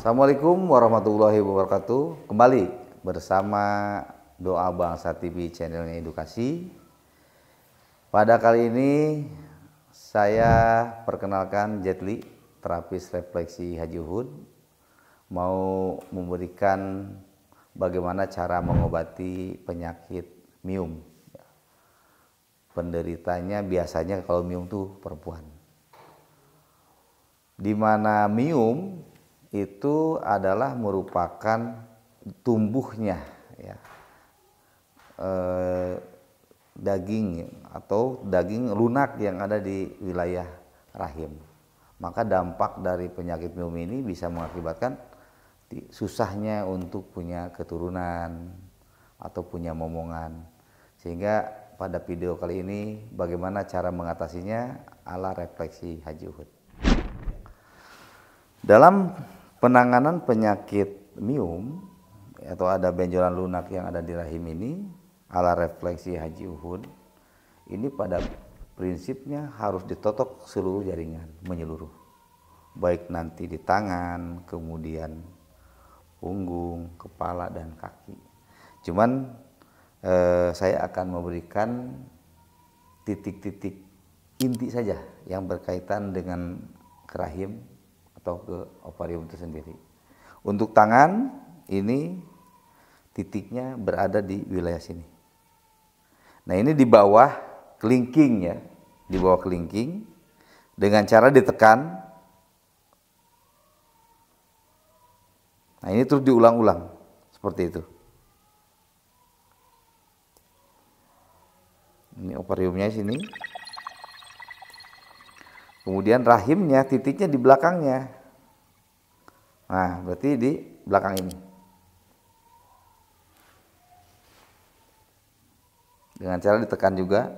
Assalamualaikum warahmatullahi wabarakatuh. Kembali bersama Doa Bangsa TV, channelnya edukasi. Pada kali ini saya perkenalkan Jetli, terapis refleksi Haji Uhud, mau memberikan bagaimana cara mengobati penyakit miom. Penderitanya biasanya kalau miom tuh perempuan. Di mana miom itu adalah merupakan tumbuhnya ya, daging atau daging lunak yang ada di wilayah rahim. Maka dampak dari penyakit miom ini bisa mengakibatkan susahnya untuk punya keturunan atau punya momongan. Sehingga pada video kali ini bagaimana cara mengatasinya ala refleksi Haji Uhud. Dalam penanganan penyakit miom atau ada benjolan lunak yang ada di rahim ini ala refleksi Haji Uhud, ini pada prinsipnya harus ditotok seluruh jaringan menyeluruh, baik nanti di tangan, kemudian punggung, kepala dan kaki. Cuman saya akan memberikan titik-titik inti saja yang berkaitan dengan ke rahim atau ke ovarium itu sendiri. Untuk tangan ini titiknya berada di wilayah sini. Nah, ini di bawah kelingking ya, di bawah kelingking dengan cara ditekan. Nah, ini terus diulang-ulang seperti itu. Ini ovariumnya sini. Kemudian rahimnya titiknya di belakangnya. Nah, berarti di belakang ini. Dengan cara ditekan juga.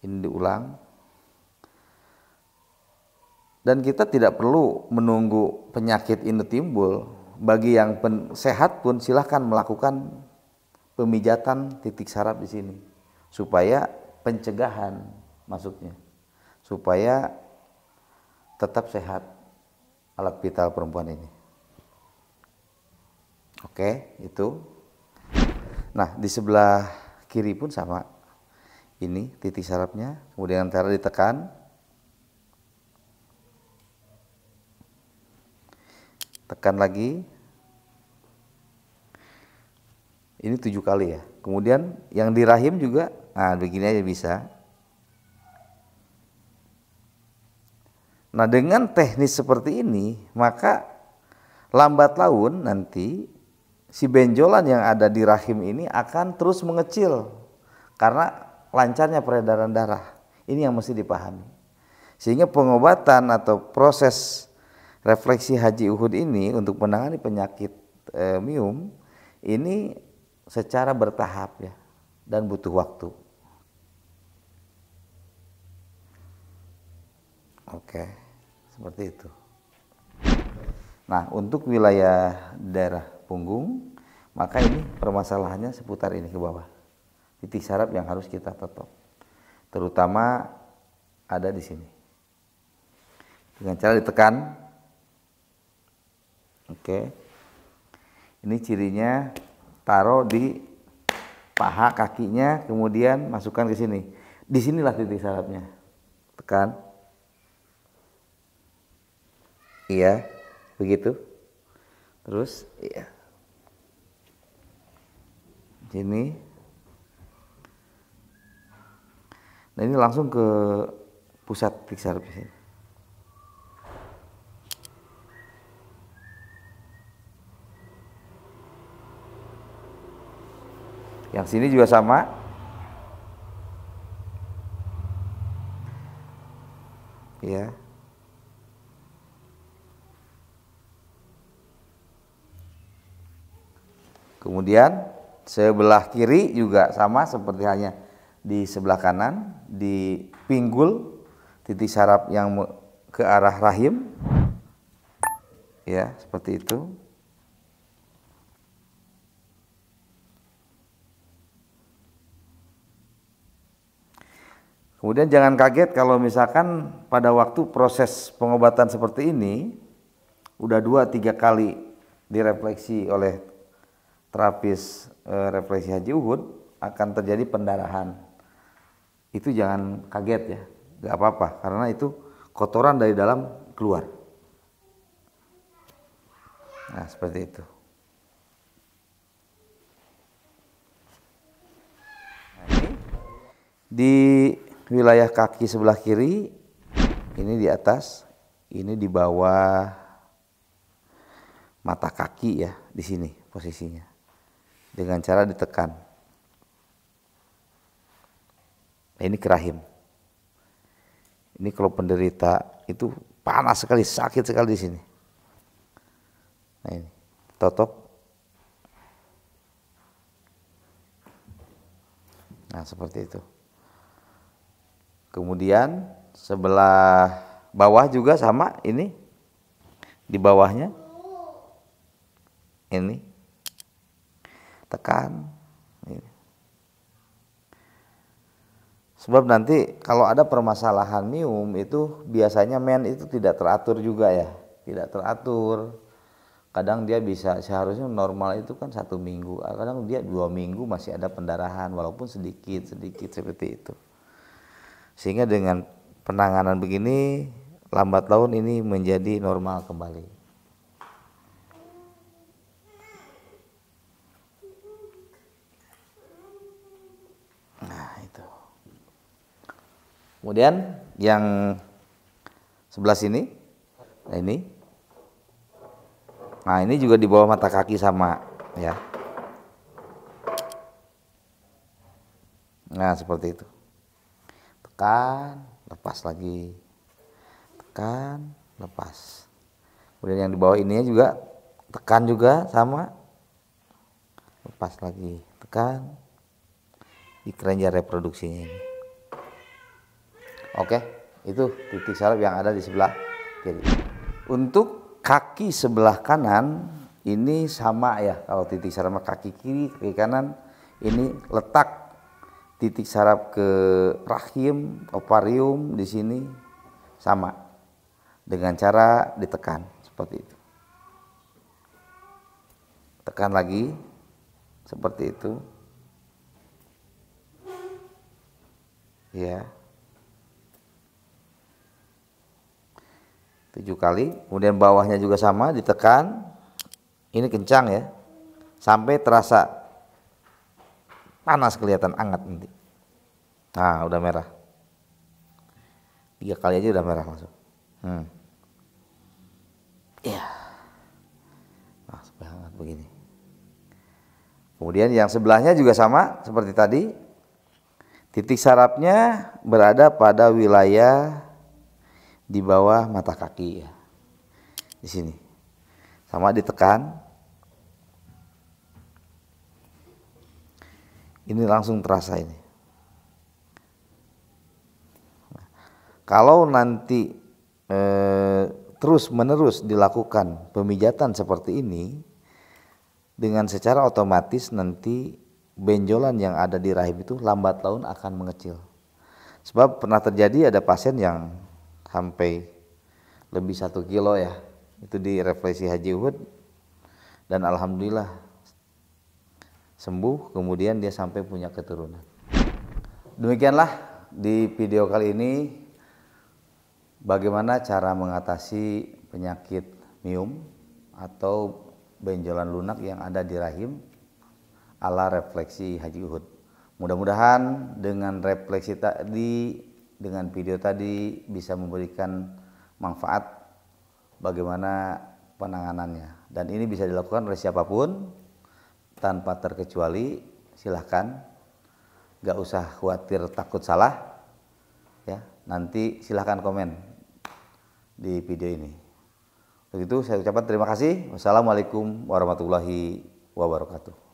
Ini diulang. Dan kita tidak perlu menunggu penyakit ini timbul. Bagi yang sehat pun silahkan melakukan pemijatan titik saraf di sini supaya pencegahan masuknya, supaya tetap sehat alat vital perempuan ini. Oke, itu. Nah, di sebelah kiri pun sama. Ini titik sarafnya, kemudian cara ditekan. Tekan lagi, ini 7 kali ya. Kemudian yang di rahim juga, nah begini aja bisa. Nah, dengan teknis seperti ini maka lambat laun nanti si benjolan yang ada di rahim ini akan terus mengecil karena lancarnya peredaran darah. Ini yang mesti dipahami, sehingga pengobatan atau proses refleksi Haji Uhud ini untuk menangani penyakit miom ini secara bertahap ya, dan butuh waktu. Oke, seperti itu. Nah, untuk wilayah daerah punggung maka ini permasalahannya seputar ini ke bawah. Titik saraf yang harus kita totok, terutama ada di sini dengan cara ditekan. Oke, ini cirinya taruh di paha kakinya, kemudian masukkan ke sini. Disinilah titik sarafnya. Tekan. Iya, begitu. Terus, iya. Sini. Nah, ini langsung ke pusat titik saraf di sini. Yang sini juga sama. Ya. Kemudian sebelah kiri juga sama seperti halnya di sebelah kanan, di pinggul titik saraf yang ke arah rahim. Ya, seperti itu. Kemudian jangan kaget kalau misalkan pada waktu proses pengobatan seperti ini udah 2-3 kali direfleksi oleh terapis refleksi Haji Uhud akan terjadi pendarahan. Itu jangan kaget ya, nggak apa-apa karena itu kotoran dari dalam keluar. Nah, seperti itu. Di wilayah kaki sebelah kiri, ini di atas, ini di bawah mata kaki ya, di sini posisinya. Dengan cara ditekan. Nah, ini kerahim. Ini kalau penderita itu panas sekali, sakit sekali di sini. Nah ini, totok. Nah seperti itu. Kemudian sebelah bawah juga sama, ini di bawahnya ini tekan ini. Sebab nanti kalau ada permasalahan miom itu biasanya men itu tidak teratur juga ya, tidak teratur. Kadang dia bisa seharusnya normal itu kan 1 minggu, kadang dia 2 minggu masih ada pendarahan walaupun sedikit seperti itu. Sehingga dengan penanganan begini lambat laun ini menjadi normal kembali. Nah, itu. Kemudian yang sebelah sini. Nah, ini. Nah, ini juga di bawah mata kaki sama, ya. Nah, seperti itu. Tekan, lepas lagi, tekan, lepas. Kemudian yang di bawah ininya juga tekan juga sama, lepas lagi, tekan. Di kelenjar reproduksinya ini. Oke, itu titik saraf yang ada di sebelah kiri. Untuk kaki sebelah kanan ini sama ya, kalau titik saraf kaki kiri ke kanan ini letak. Titik saraf ke rahim, ovarium di sini sama dengan cara ditekan seperti itu. Tekan lagi seperti itu. Ya. 7 kali, kemudian bawahnya juga sama ditekan. Ini kencang ya. Sampai terasa panas kelihatan, anget nanti. Nah, udah merah. 3 kali aja udah merah langsung. Ya. Nah, supaya hangat begini. Kemudian yang sebelahnya juga sama seperti tadi. Titik sarafnya berada pada wilayah di bawah mata kaki ya. Di sini. Sama ditekan. Ini langsung terasa ini. Nah, kalau nanti terus-menerus dilakukan pemijatan seperti ini, dengan secara otomatis nanti benjolan yang ada di rahim itu lambat laun akan mengecil. Sebab pernah terjadi ada pasien yang sampai lebih 1 kilo ya, itu di refleksi Haji Uhud, dan alhamdulillah sembuh, kemudian dia sampai punya keturunan. Demikianlah di video kali ini bagaimana cara mengatasi penyakit miom atau benjolan lunak yang ada di rahim ala refleksi Haji Uhud. Mudah-mudahan dengan refleksi tadi, dengan video tadi bisa memberikan manfaat bagaimana penanganannya. Dan ini bisa dilakukan oleh siapapun tanpa terkecuali, silahkan, nggak usah khawatir takut salah ya. Nanti silahkan komen di video ini. Begitu saya ucapkan terima kasih. Wassalamualaikum warahmatullahi wabarakatuh.